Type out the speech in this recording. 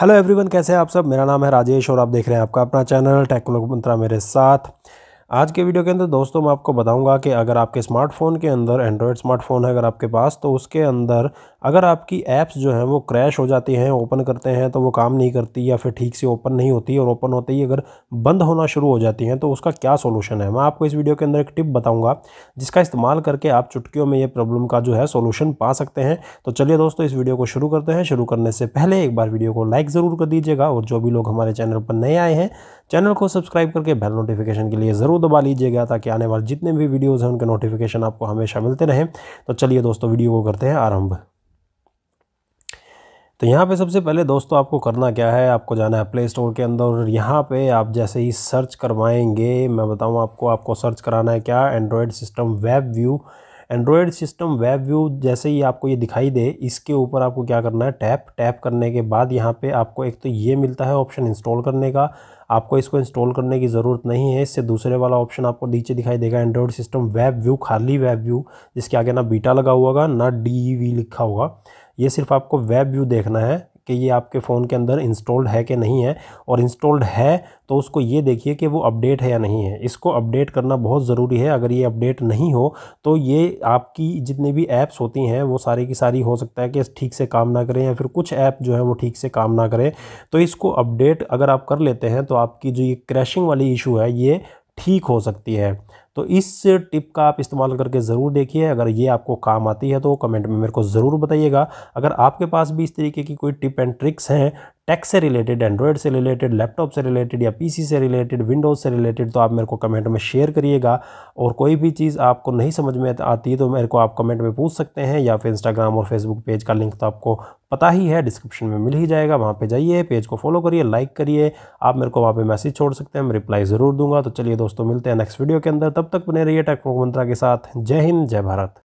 Hello everyone, कैसे हैं आप सब। मेरा नाम है राजेश और आप देख रहे हैं आपका अपना चैनल टेक व्लॉग मंत्रा मेरे साथ। आज के वीडियो के अंदर दोस्तों मैं आपको बताऊंगा कि अगर आपके स्मार्टफ़ोन के अंदर एंड्रॉयड स्मार्टफ़ोन है अगर आपके पास, तो उसके अंदर अगर आपकी ऐप्स जो हैं वो क्रैश हो जाती हैं, ओपन करते हैं तो वो काम नहीं करती या फिर ठीक से ओपन नहीं होती और ओपन होते ही अगर बंद होना शुरू हो जाती हैं तो उसका क्या सोल्यूशन है। मैं आपको इस वीडियो के अंदर एक टिप बताऊँगा जिसका इस्तेमाल करके आप चुटकियों में ये प्रॉब्लम का जो है सोल्यूशन पा सकते हैं। तो चलिए दोस्तों इस वीडियो को शुरू करते हैं। शुरू करने से पहले एक बार वीडियो को लाइक ज़रूर कर दीजिएगा और जो भी लोग हमारे चैनल पर नए आए हैं चैनल को सब्सक्राइब करके बेल नोटिफिकेशन के लिए ज़रूर दबा लीजिएगा ताकि आने वाले जितने भी वीडियोज़ हैं उनके नोटिफिकेशन आपको हमेशा मिलते रहें। तो चलिए दोस्तों वीडियो को करते हैं आरंभ। तो यहाँ पे सबसे पहले दोस्तों आपको करना क्या है, आपको जाना है प्ले स्टोर के अंदर और यहाँ पे आप जैसे ही सर्च करवाएंगे, मैं बताऊँ आपको, आपको सर्च कराना है क्या, Android system web view. Android system web view जैसे ही आपको ये दिखाई दे, इसके ऊपर आपको क्या करना है, टैप करने के बाद यहाँ पे आपको एक तो ये मिलता है ऑप्शन इंस्टॉल करने का। आपको इसको इंस्टॉल करने की ज़रूरत नहीं है, इससे दूसरे वाला ऑप्शन आपको नीचे दिखाई देगा, एंड्रॉयड सिस्टम वेब व्यू, खाली वेब व्यू, जिसके आगे ना बीटा लगा हुआ होगा ना DEV लिखा होगा। ये सिर्फ आपको वेब व्यू देखना है कि ये आपके फ़ोन के अंदर इंस्टॉल्ड है कि नहीं है, और इंस्टॉल्ड है तो उसको ये देखिए कि वो अपडेट है या नहीं है। इसको अपडेट करना बहुत ज़रूरी है। अगर ये अपडेट नहीं हो तो ये आपकी जितनी भी ऐप्स होती हैं वो सारी की सारी हो सकता है कि ठीक से काम ना करें या फिर कुछ ऐप जो है वो ठीक से काम ना करें। तो इसको अपडेट अगर आप कर लेते हैं तो आपकी जो ये क्रैशिंग वाली इशू है ये ठीक हो सकती है। तो इस टिप का आप इस्तेमाल करके ज़रूर देखिए। अगर ये आपको काम आती है तो कमेंट में मेरे को ज़रूर बताइएगा। अगर आपके पास भी इस तरीके की कोई टिप एंड ट्रिक्स हैं टेक से रिलेटेड, एंड्रॉयड से रिलेटेड, लैपटॉप से रिलेटेड या पीसी से रिलेटेड, विंडोज़ से रिलेटेड, तो आप मेरे को कमेंट में शेयर करिएगा। और कोई भी चीज़ आपको नहीं समझ में आती तो मेरे को आप कमेंट में पूछ सकते हैं, या फिर इंस्टाग्राम और फेसबुक पेज का लिंक तो आपको पता ही है, डिस्क्रिप्शन में मिल ही जाएगा, वहाँ पे जाइए, पेज को फॉलो करिए, लाइक करिए। आप मेरे को वहाँ पे मैसेज छोड़ सकते हैं, मैं रिप्लाई ज़रूर दूंगा। तो चलिए दोस्तों मिलते हैं नेक्स्ट वीडियो के अंदर, तब तक बने रहिए टेक व्लॉग मंत्रा के साथ। जय हिंद, जय भारत।